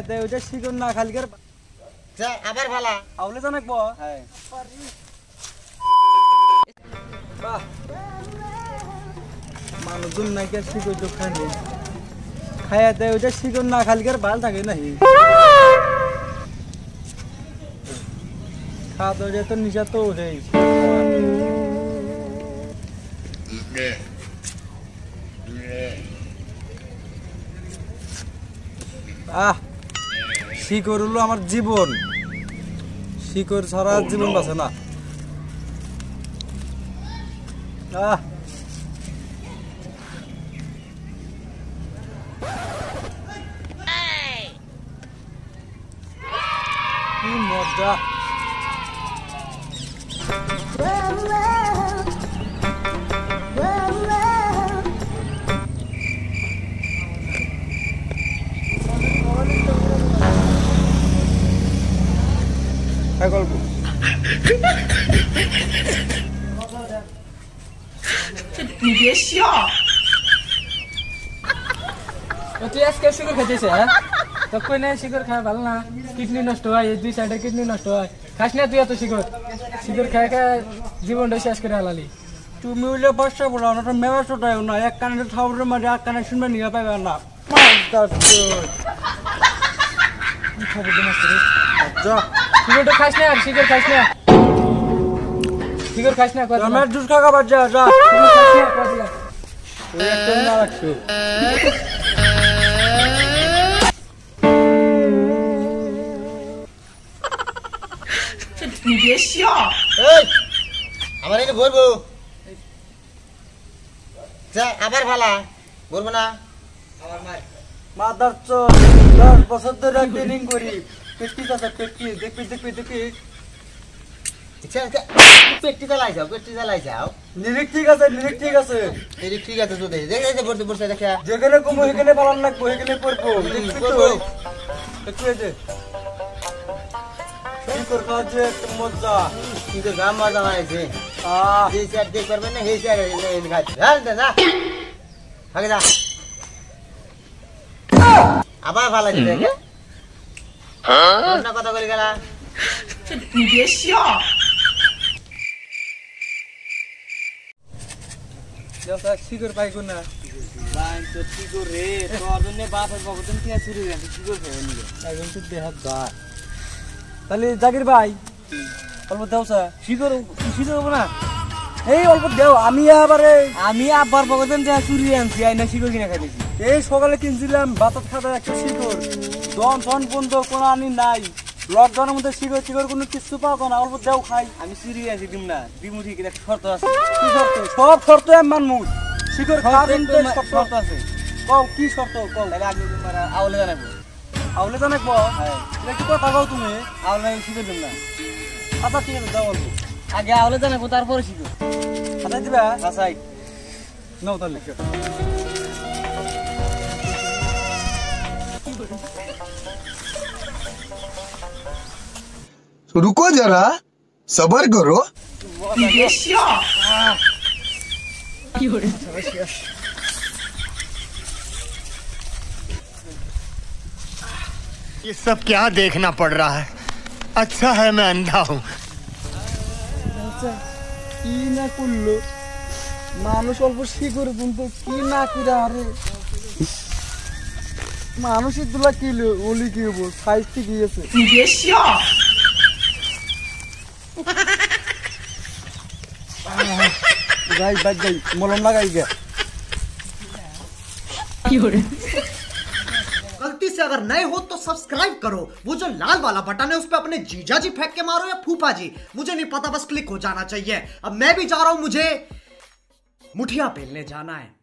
এতে ওটা শিকন না খালকার যা আবার ভালা আউলে জানাকবো হ্যাঁ বাহ মানুষজন নাকি শিকন দোকানে খায়া দে ওটা শিকন না খালকার ভাল থাকে নাহি खा तो जाए तो नीचा तो हो जाए शिकर हलो हमार जीवन शिकर सारा जीवन बासे ना मजा शुगर खाते तो कोई नहीं शिगर खाए भल ना किडनी नष्ट हुआ ये दुई साइड किडनी नष्ट हुआ खास ना तु तो शिगर शिगर खाए खाए जीवन शेष कर हालाली तुम बच्चा बोला तो मेरा छोटा ना एक कान थावर मारे एक कान सुनबे नहीं पाएगा ना सिगरेट खास ना शिगर खास ना शिगर खास ना मैं जूस खा का बच जा जा ना रखो देखो कर का जे मजा इनके गाम मजा आए जे आ जे से देख करबे ने हे से इन खा चल दे ना आगे जा आबा वाला जे के हां ना कत गली गेला विदेशिया जसा शिगर पाई को ना बाय तो शिगर रे तो अजने बाप है भगतन के शुरू है शिगर है उनके एकदम तो बेहद बात তাহলে জাকির ভাই অল্প দাও স্যার কি করব না এই অল্প দাও আমি আবার বগদেন যা চুরি আনছি আইনা শিকড় কিনা খাইছি এই সকালে কিনছিলাম বাতাত খাতা একটা শিকড় দন ফন বন্ধ কোন আনি নাই লকডাউনের মধ্যে শিকড় কোনো কিছু পাবো না অল্প দাও খাই আমি চুরি আছি দিম না দিমু ঠিক একটা শর্ত আছে কি শর্ত সব শর্ত আমি মানমু শিকড় খাওয়ার কিন্তু সব শর্ত আছে কও কি শর্ত কও তাহলে আগে তোমরা আওলে জানাবো আওলে জানাবো হ্যাঁ बताओ तुम्हें आवले शिखर देना आता ठीक है दावल आगे आवले जाने को तार पर शिखर आता दिबा आसाई नो तो लिख तो रुको जरा सब्र करो विदेशिया की हो रे विदेशिया ये सब क्या देखना पड़ रहा है अच्छा है मैं अंधा हूँ मानुष अल्प शिखर बुनते कि ना कि मानुष दूला किलो ओली की हो साइज की गई गाय बाज गई मलम लगाई गया गलती से अगर नए हो तो सब्सक्राइब करो वो जो लाल वाला बटन है उस पे अपने जीजा जी फेंक के मारो या फूफा जी मुझे नहीं पता बस क्लिक हो जाना चाहिए। अब मैं भी जा रहा हूं मुझे मुठिया बेलने जाना है।